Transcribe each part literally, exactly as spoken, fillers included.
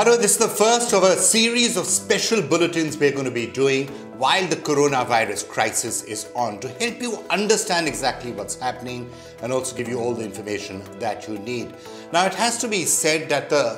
Hello, this is the first of a series of special bulletins we're going to be doing while the coronavirus crisis is on to help you understand exactly what's happening and also give you all the information that you need. Now, it has to be said that the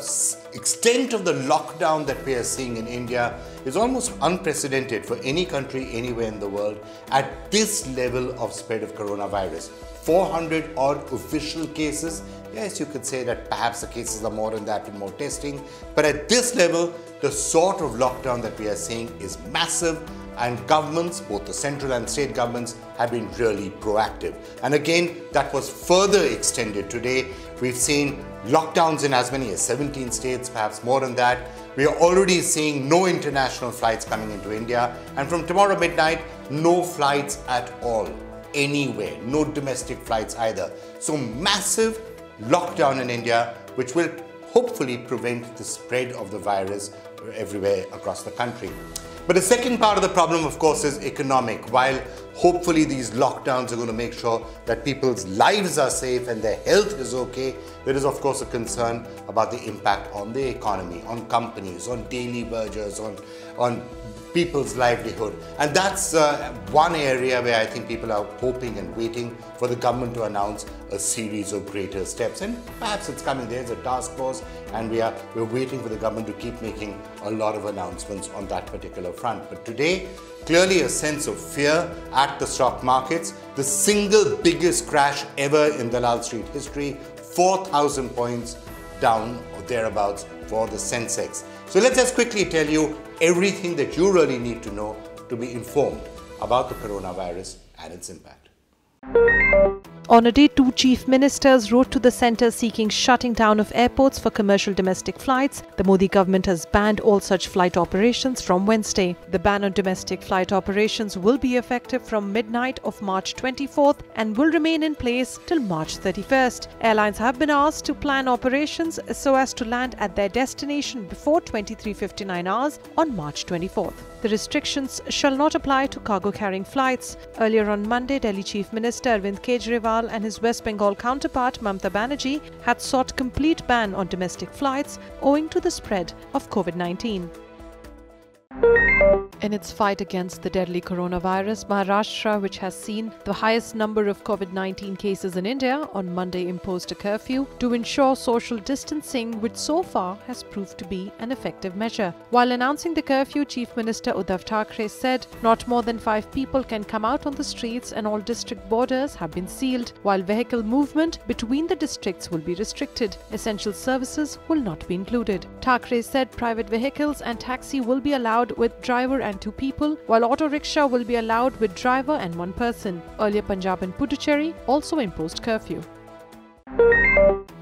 extent of the lockdown that we are seeing in India is almost unprecedented for any country anywhere in the world at this level of spread of coronavirus. four hundred odd official cases. Yes, you could say that perhaps the cases are more than that with more testing, but at this level, the sort of lockdown that we are seeing is massive, and governments, both the central and state governments, have been really proactive. And again, that was further extended today. We've seen lockdowns in as many as seventeen states, perhaps more than that. We are already seeing no international flights coming into India, and from tomorrow midnight, no flights at all, anywhere, no domestic flights either. So massive lockdown in India, which will hopefully prevent the spread of the virus everywhere across the country. But the second part of the problem, of course, is economic. While hopefully these lockdowns are going to make sure that people's lives are safe and their health is okay, there is, of course, a concern about the impact on the economy, on companies, on daily wages, on, on people's livelihood. And that's uh, one area where I think people are hoping and waiting for the government to announce a series of greater steps. And perhaps it's coming. There's a task force, and we are, we're waiting for the government to keep making a lot of announcements on that particular front. But today, clearly a sense of fear at the stock markets. The single biggest crash ever in Dalal Street history, four thousand points down or thereabouts for the Sensex. So let's just quickly tell you everything that you really need to know to be informed about the coronavirus and its impact. On a day, two chief ministers wrote to the centre seeking shutting down of airports for commercial domestic flights. The Modi government has banned all such flight operations from Wednesday. The ban on domestic flight operations will be effective from midnight of March twenty-fourth and will remain in place till March thirty-first. Airlines have been asked to plan operations so as to land at their destination before twenty-three fifty-nine hours on March twenty-fourth. The restrictions shall not apply to cargo-carrying flights. Earlier on Monday, Delhi Chief Minister Arvind Kejriwal and his West Bengal counterpart Mamata Banerjee had sought complete ban on domestic flights owing to the spread of COVID nineteen. In its fight against the deadly coronavirus, Maharashtra, which has seen the highest number of COVID nineteen cases in India, on Monday imposed a curfew to ensure social distancing, which so far has proved to be an effective measure. While announcing the curfew, Chief Minister Uddhav Thackeray said not more than five people can come out on the streets and all district borders have been sealed, while vehicle movement between the districts will be restricted. Essential services will not be included. Thackeray said private vehicles and taxi will be allowed with driver and two people, while auto rickshaw will be allowed with driver and one person. Earlier, Punjab and Puducherry also imposed curfew.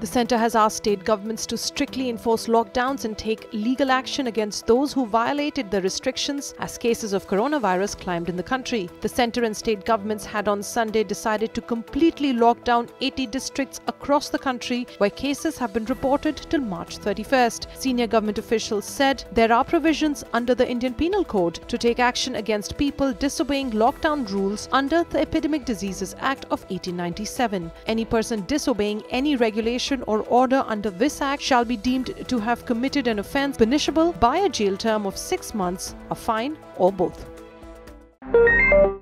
The centre has asked state governments to strictly enforce lockdowns and take legal action against those who violated the restrictions as cases of coronavirus climbed in the country. The centre and state governments had on Sunday decided to completely lock down eighty districts across the country where cases have been reported till March thirty-first. Senior government officials said there are provisions under the Indian Penal Code to take action against people disobeying lockdown rules under the Epidemic Diseases Act of eighteen ninety-seven. Any person disobeying any regulation or order under this act shall be deemed to have committed an offence punishable by a jail term of six months, a fine, or both.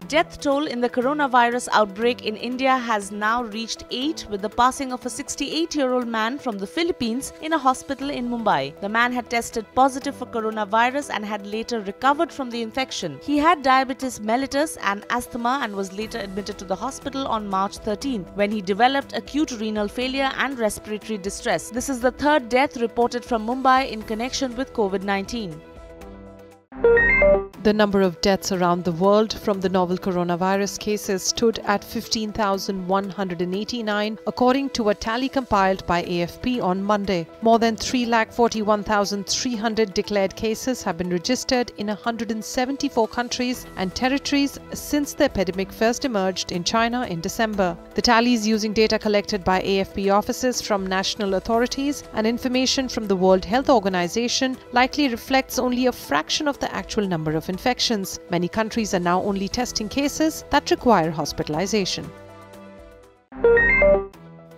Death toll in the coronavirus outbreak in India has now reached eight, with the passing of a sixty-eight-year-old man from the Philippines in a hospital in Mumbai. The man had tested positive for coronavirus and had later recovered from the infection. He had diabetes mellitus and asthma and was later admitted to the hospital on March thirteenth, when he developed acute renal failure and respiratory distress. This is the third death reported from Mumbai in connection with COVID nineteen. The number of deaths around the world from the novel coronavirus cases stood at fifteen thousand one hundred eighty-nine, according to a tally compiled by A F P on Monday. More than three lakh forty-one thousand three hundred declared cases have been registered in one hundred seventy-four countries and territories since the epidemic first emerged in China in December. The tallies using data collected by A F P offices from national authorities and information from the World Health Organization likely reflects only a fraction of the actual number of infections. Many countries are now only testing cases that require hospitalization.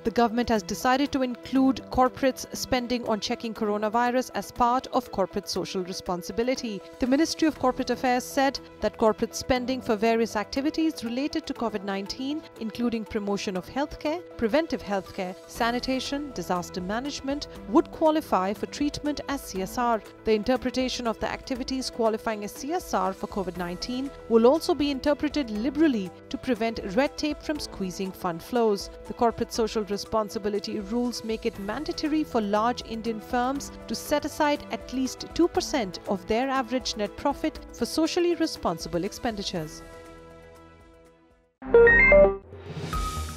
the government has decided to include corporates spending on checking coronavirus as part of corporate social responsibility. The Ministry of Corporate Affairs said that corporate spending for various activities related to COVID nineteen, including promotion of healthcare, preventive healthcare, sanitation, disaster management, would qualify for treatment as C S R. The interpretation of the activities qualifying as C S R for COVID nineteen will also be interpreted liberally to prevent red tape from squeezing fund flows. The corporate social responsibility rules make it mandatory for large Indian firms to set aside at least two percent of their average net profit for socially responsible expenditures.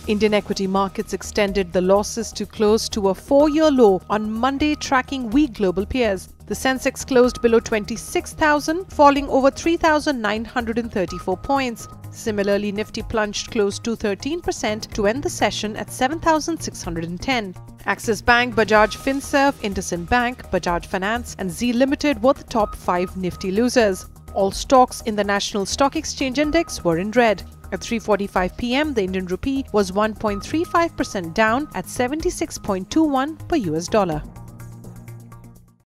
Indian equity markets extended the losses to close to a four-year low on Monday, tracking weak global peers. The Sensex closed below twenty-six thousand, falling over three thousand nine hundred thirty-four points. Similarly, Nifty plunged close to thirteen percent to end the session at seven thousand six hundred ten. Axis Bank, Bajaj Finserv, IndusInd Bank, Bajaj Finance and Z Limited were the top five Nifty losers. All stocks in the National Stock Exchange index were in red. At three forty-five p m, the Indian rupee was one point three five percent down at seventy-six point two one per U S dollar.